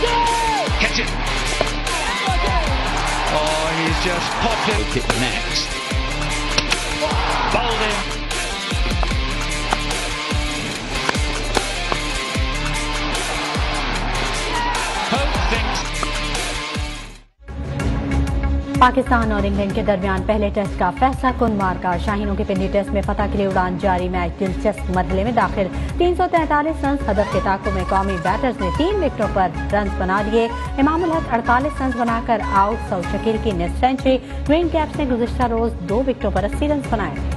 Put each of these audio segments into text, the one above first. Catch it. Oh, he's just popped it. Kick next. Bowled in. Hope thinks. Pakistan और England के दरमियान पहले test का फैसला कुन मारकर शाहीनों के पिंडी टेस्ट में फतह के लिए उड़ान जारी। मैच दिलचस्प मरहले में दाखिल। 343 रन हदफ के ताकों में कौमी बैटर्स ने 3 विकेटों पर रन बना लिए। इमामुल हक 48 रन बनाकर आउट। सऊद शकील की निस्फ सेंचुरी। ग्रीन कैप्स ने गुज़श्ता रोज 2 विकेटों पर 80 रन बनाए।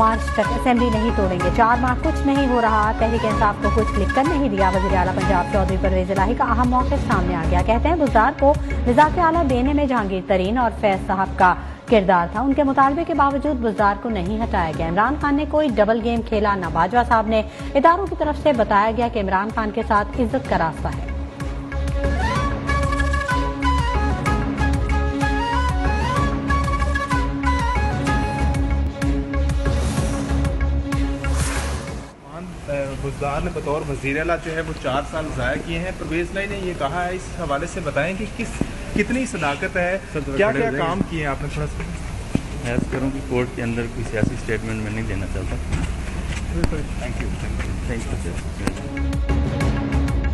मार्च तक असेंबली नहीं तोड़ेंगे। 4 माह कुछ नहीं हो रहा। तहरीक इंसाफ को कुछ लिखकर नहीं दिया। वज़ीर आला पंजाब चौधरी परवेज़ इलाही का अहम मौक़िफ़ सामने आ गया। कहते हैं गुज़ार को निज़ात आला देने में जहांगीर तरीन और फैज़ साहब का किरदार था। उनके मुतालबे के बावजूद गुज़ार को नहीं हटाया गया। इमरान खान ने कोई डबल गेम खेला ना बाजवा साहब ने। इदारों की तरफ से बताया गया कि इमरान खान के साथ इज्जत का रास्ता है। गुज़ार ने बतौर वज़ीर आला जो है वो 4 साल ज़ाया किए हैं। परवेज़ इलाही ने ये कहा है, इस हवाले से बताएं कि कितनी सदाकत है, क्या क्या काम किए हैं आपने। थोड़ा सा ऐसा करूँ कि कोर्ट के अंदर कोई सियासी स्टेटमेंट में नहीं देना चाहता। Thank you, thank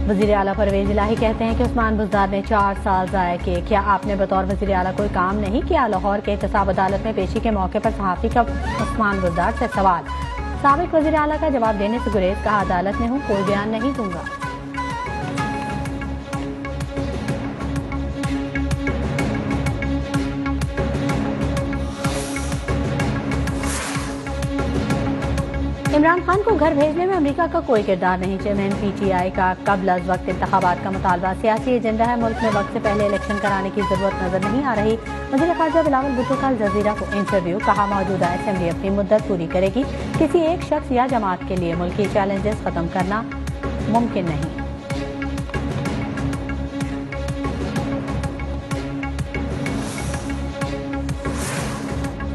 you. वज़ीर आला परवेज़ इलाही कहते हैं कि उस्मान बुज़दार ने 4 साल ज़ाया किए। क्या आपने बतौर वज़ीर आला कोई काम नहीं किया। लाहौर के एहतसाब अदालत में पेशी के मौके पर सहाफ़ी का उस्मान बुज़दार से सवाल। साबिक वज़ीर आला का जवाब देने से गुरेज। कहा अदालत में हूँ, कोई बयान नहीं दूंगा। इमरान खान को घर भेजने में अमेरिका का कोई किरदार नहीं। चेयरमैन पीटीआई का कबल अज़ वक्त इंतखाबात का मुतालबा सियासी एजेंडा है। मुल्क में वक्त से पहले इलेक्शन कराने की जरूरत नजर नहीं आ रही। वज़ीर ख़ारजा बिलावल भुट्टो का जज़ीरा को इंटरव्यू। कहा मौजूदा असेंबली अपनी मुद्दत पूरी करेगी। किसी एक शख्स या जमात के लिए मुल्की चैलेंजेस खत्म करना मुमकिन नहीं।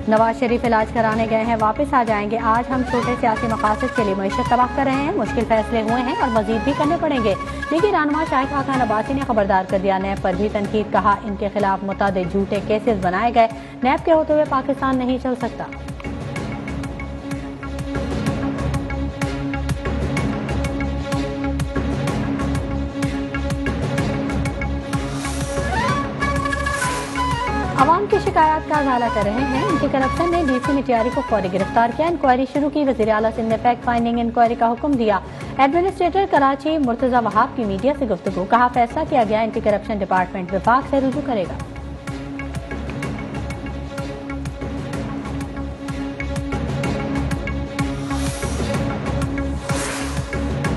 नवाज शरीफ इलाज कराने गए हैं, वापस आ जाएंगे। आज हम छोटे सियासी मकासद के लिए मईशत तबाह कर रहे हैं। मुश्किल फैसले हुए हैं और मजीद भी करने पड़ेंगे। लेकिन रहनुमा शाहिद खान अब्बासी ने खबरदार कर दिया। नैब पर भी तनकीद। कहा इनके खिलाफ मुतादिद झूठे केसेस बनाए गए। नैब के होते हुए पाकिस्तान नहीं चल सकता। आवाम की शिकायत का उजाला कर रहे हैं। इनके करप्शन ने डीसी मिटियारी को फौरी गिरफ्तार किया। इंक्वायरी शुरू की। वज़ीर आला सिंध ने फैक्ट फाइंडिंग इंक्वायरी का हुक्म दिया। एडमिनिस्ट्रेटर कराची मुर्तज़ा वहाब की मीडिया से गुफ्तगू। कहा फैसला किया गया, एंटी करप्शन डिपार्टमेंट विभाग से रुजू करेगा।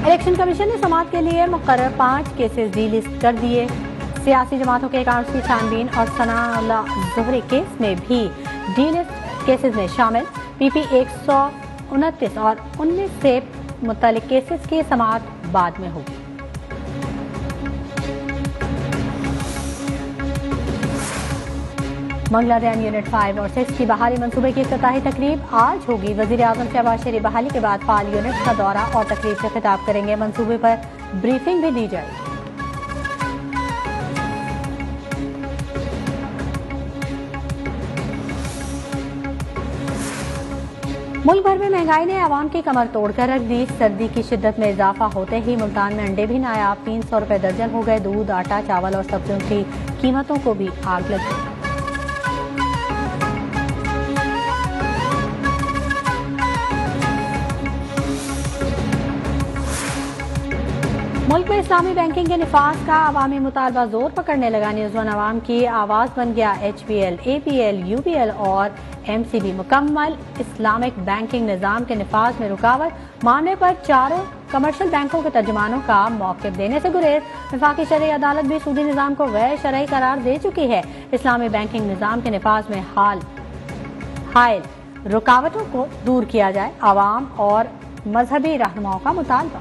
इलेक्शन कमीशन ने समाअत के लिए मुकर्रर 5 केसेस डीलिस्ट कर दिए। सियासी जमातों के अकाउंट्स की छानबीन और सनाउल्ला ज़ुहरी केस में भी डीलिस्ट केसेस में शामिल। पीपी 129 और 19 से मुतल्लिक़ केसेस की समाअत बाद में होगी। मंगला रैन यूनिट 5 और 6 की बहाली मंसूबे की इफ्तिताही तकरीब आज होगी। वज़ीर आज़म शहबाज शरीफ बहाली के बाद 5 यूनिट का दौरा और तकरीब से खिताब करेंगे। मंसूबे पर ब्रीफिंग भी दी जाएगी। मुल्क भर में महंगाई ने आवाम की कमर तोड़कर रख दी। सर्दी की शिद्दत में इजाफा होते ही मुल्तान में अंडे भी नायाब। 300 रुपए दर्जन हो गए। दूध, आटा, चावल और सब्जियों की कीमतों को भी आग लग गई। मुल्क में इस्लामी बैंकिंग के निफाज का आवामी मुतालबा जोर पकड़ने लगा। न्यूज़ 1 आवाम की आवाज़ बन गया। HBL, APL, UBL और MCB मुकम्मल इस्लामिक बैंकिंग निज़ाम के निफाज में रुकावट। मामले पर चारों कमर्शियल बैंकों के तर्जुमानों का मौक़िफ़ देने से गुरेज। वफाकी शरई अदालत भी सूदी निज़ाम को गैर शरई करार दे चुकी है। इस्लामी बैंकिंग निज़ाम के निफाज में हायल रुकावटों को दूर किया जाए। आवाम और मजहबी रहनुमाओं का मुतालबा।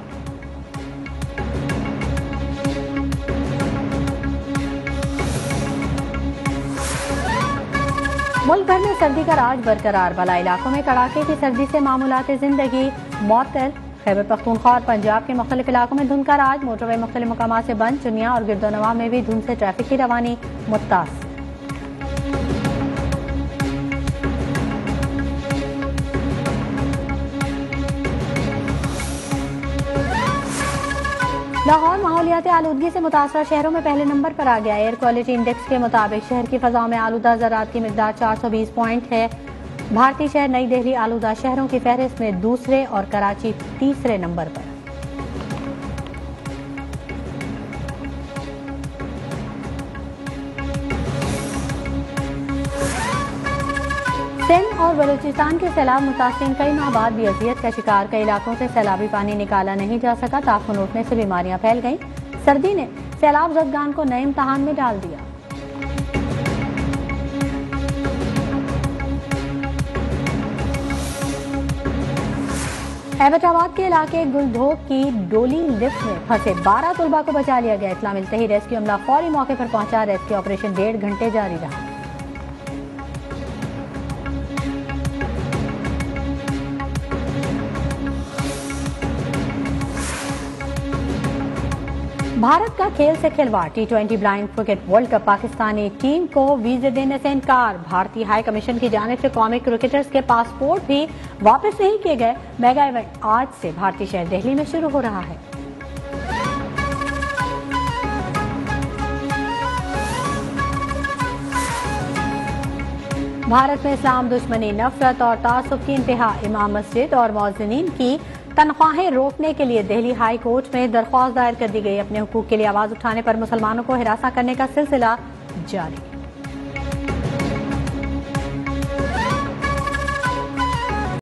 मुल्क भर में सर्दी का राज बरकरार, बला इलाकों में कड़ाके की सर्दी से मामूलात ज़िंदगी मअतल। खैबर पख्तूनख्वा और पंजाब के मुख्तलिफ इलाकों में धुंध का राज, मोटरवे मुख्तलिफ मकाम से बंद, चुनिया और गिरदोनवा में भी धुंध से ट्रैफिक की रवानी मुतासर। लाहौर माहौलियाती आलूदगी से मुतासर शहरों में पहले नंबर पर आ गया। एयर क्वालिटी इंडेक्स के मुताबिक शहर की फजाओं में आलूदा ज़रात की मिकदार 420 पॉइंट है। भारतीय शहर नई दिल्ली आलूदा शहरों की फहरिस्त में दूसरे और कराची तीसरे नंबर पर। सिंध और बलूचिस्तान के सैलाब मुतासिर, कई माह बाद भी अजियत का शिकार। कई इलाकों से सैलाबी पानी निकाला नहीं जा सका, ताफून उठने से बीमारियां फैल गईं। सर्दी ने सैलाब जदगान को नए इम्तहान में डाल दिया। एबटाबाद के इलाके गुलधोक की डोली लिफ्ट में फंसे 12 तलबा को बचा लिया गया। इतला मिलते ही रेस्क्यू अमला फौरी मौके पर पहुंचा। रेस्क्यू ऑपरेशन 1.5 घंटे जारी रहा। भारत का खेल से खिलवाड़, T20 blind cricket world cup Pakistani team को वीजा देने से इनकार। भारतीय हाई कमीशन की जानिब से कौमी क्रिकेटर्स के पासपोर्ट भी वापस नहीं किए गए। मेगा इवेंट आज से भारतीय शहर दिल्ली में शुरू हो रहा है। भारत में इस्लाम दुश्मनी, नफरत और तासुब की इंतहा। इमाम मस्जिद और मौज़निन की तनख्वाहें रोकने के लिए दिल्ली हाई कोर्ट में दरख्वास्त दायर कर दी गई। अपने हुकूक के लिए आवाज उठाने पर मुसलमानों को हिरासा करने का सिलसिला जारी।